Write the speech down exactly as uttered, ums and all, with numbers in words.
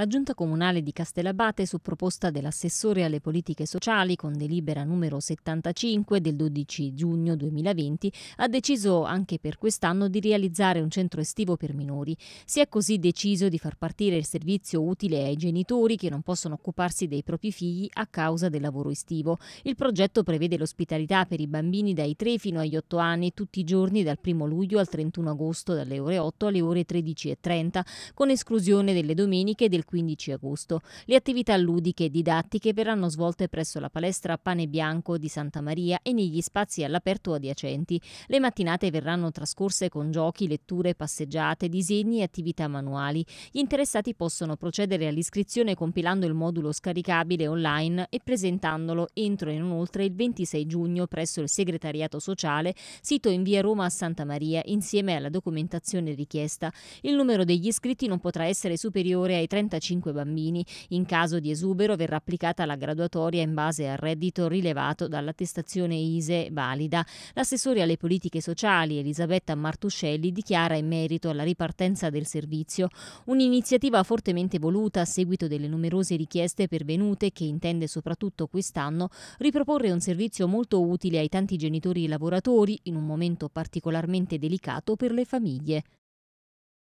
La Giunta Comunale di Castellabate, su proposta dell'assessore alle politiche sociali, con delibera numero settantacinque del dodici giugno duemilaventi, ha deciso anche per quest'anno di realizzare un centro estivo per minori. Si è così deciso di far partire il servizio utile ai genitori che non possono occuparsi dei propri figli a causa del lavoro estivo. Il progetto prevede l'ospitalità per i bambini dai tre fino agli otto anni, tutti i giorni dal primo luglio al trentuno agosto, dalle ore otto alle ore tredici e trenta, con esclusione delle domeniche del quindici agosto. Le attività ludiche e didattiche verranno svolte presso la palestra Pane Bianco di Santa Maria e negli spazi all'aperto adiacenti. Le mattinate verranno trascorse con giochi, letture, passeggiate, disegni e attività manuali. Gli interessati possono procedere all'iscrizione compilando il modulo scaricabile online e presentandolo entro e inoltre il ventisei giugno presso il segretariato sociale, sito in via Roma a Santa Maria, insieme alla documentazione richiesta. Il numero degli iscritti non potrà essere superiore ai trentacinque bambini. In caso di esubero verrà applicata la graduatoria in base al reddito rilevato dall'attestazione I S E E valida. L'assessore alle politiche sociali Elisabetta Martuscelli dichiara in merito alla ripartenza del servizio: un'iniziativa fortemente voluta a seguito delle numerose richieste pervenute, che intende soprattutto quest'anno riproporre un servizio molto utile ai tanti genitori lavoratori in un momento particolarmente delicato per le famiglie.